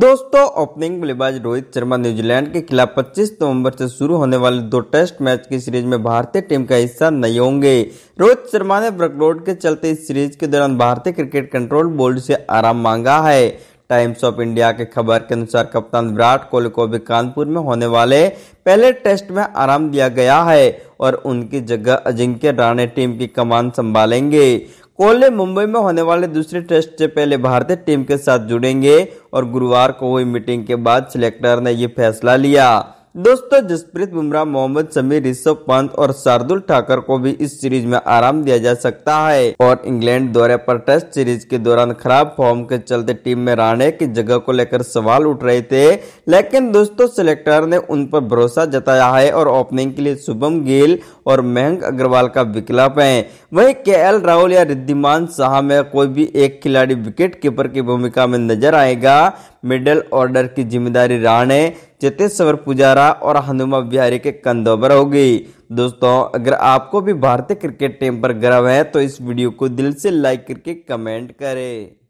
दोस्तों, ओपनिंग बल्लेबाज रोहित शर्मा न्यूजीलैंड के खिलाफ 25 नवंबर से शुरू होने वाले दो टेस्ट मैच की सीरीज में भारतीय टीम का हिस्सा नहीं होंगे। रोहित शर्मा ने वर्कलोड के चलते इस सीरीज के दौरान भारतीय क्रिकेट कंट्रोल बोर्ड से आराम मांगा है। टाइम्स ऑफ इंडिया के खबर के अनुसार कप्तान विराट कोहली को भी कानपुर में होने वाले पहले टेस्ट में आराम दिया गया है और उनकी जगह अजिंक्य राणे टीम की कमान संभालेंगे। कोहली मुंबई में होने वाले दूसरे टेस्ट से पहले भारतीय टीम के साथ जुड़ेंगे और गुरुवार को हुई मीटिंग के बाद सिलेक्टर ने यह फैसला लिया। दोस्तों, जसप्रीत बुमराह, मोहम्मद शमी, ऋषभ पंत और शार्दुल ठाकुर को भी इस सीरीज में आराम दिया जा सकता है और इंग्लैंड दौरे पर टेस्ट सीरीज के दौरान खराब फॉर्म के चलते टीम में राणे की जगह को लेकर सवाल उठ रहे थे, लेकिन दोस्तों सिलेक्टर ने उन पर भरोसा जताया है और ओपनिंग के लिए शुभम गिल और महंग अग्रवाल का विकल्प है। वहीं के.एल. राहुल या रिद्धिमान साहा में कोई भी एक खिलाड़ी विकेट कीपर की भूमिका में नजर आएगा। मिडिल ऑर्डर की जिम्मेदारी राणे, चेतेश्वर पुजारा और हनुमान विहारी के कंधों पर होगी। दोस्तों, अगर आपको भी भारतीय क्रिकेट टीम पर गर्व है तो इस वीडियो को दिल से लाइक करके कमेंट करें।